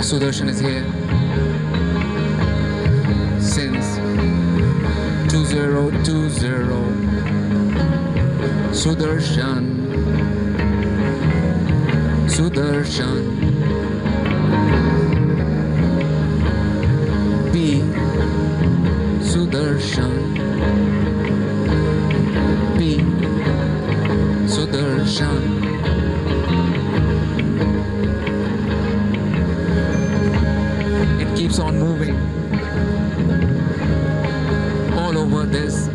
Sudarshan is here since 2020. Sudarshan, be Sudarshan, be Sudarshan. Keeps on moving all over this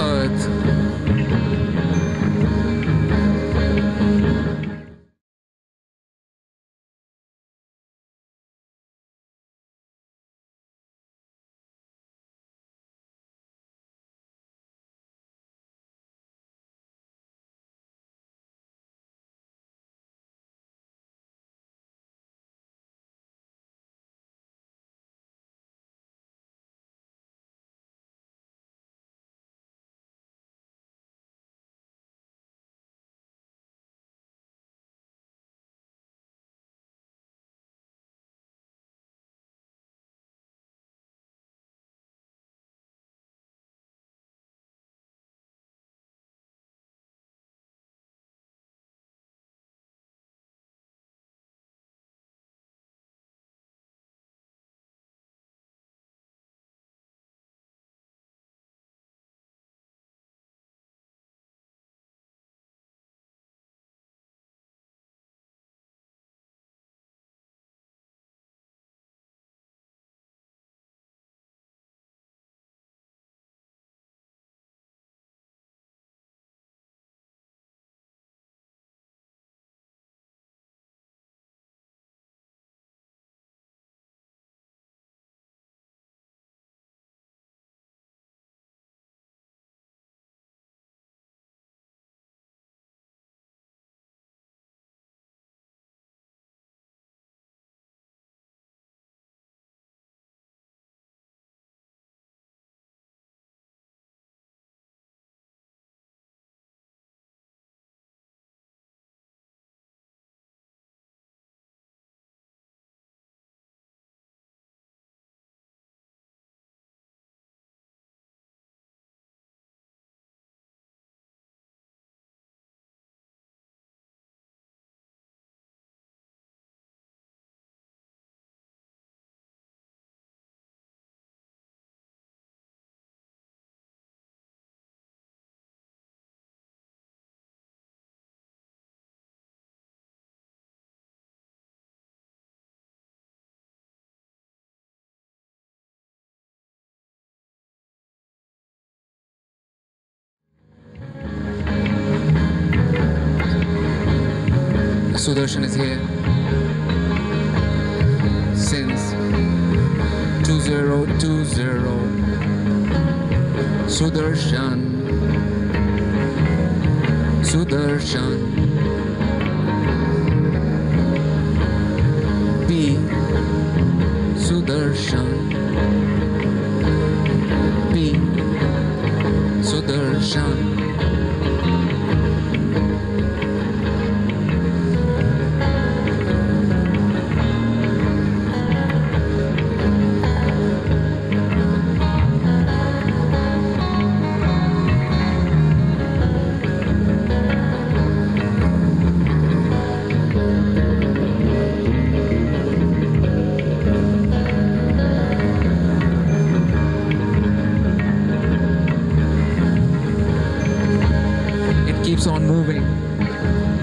earth. Sudarshan is here since 2020. Sudarshan, Sudarshan, be Sudarshan, be Sudarshan. Keeps on moving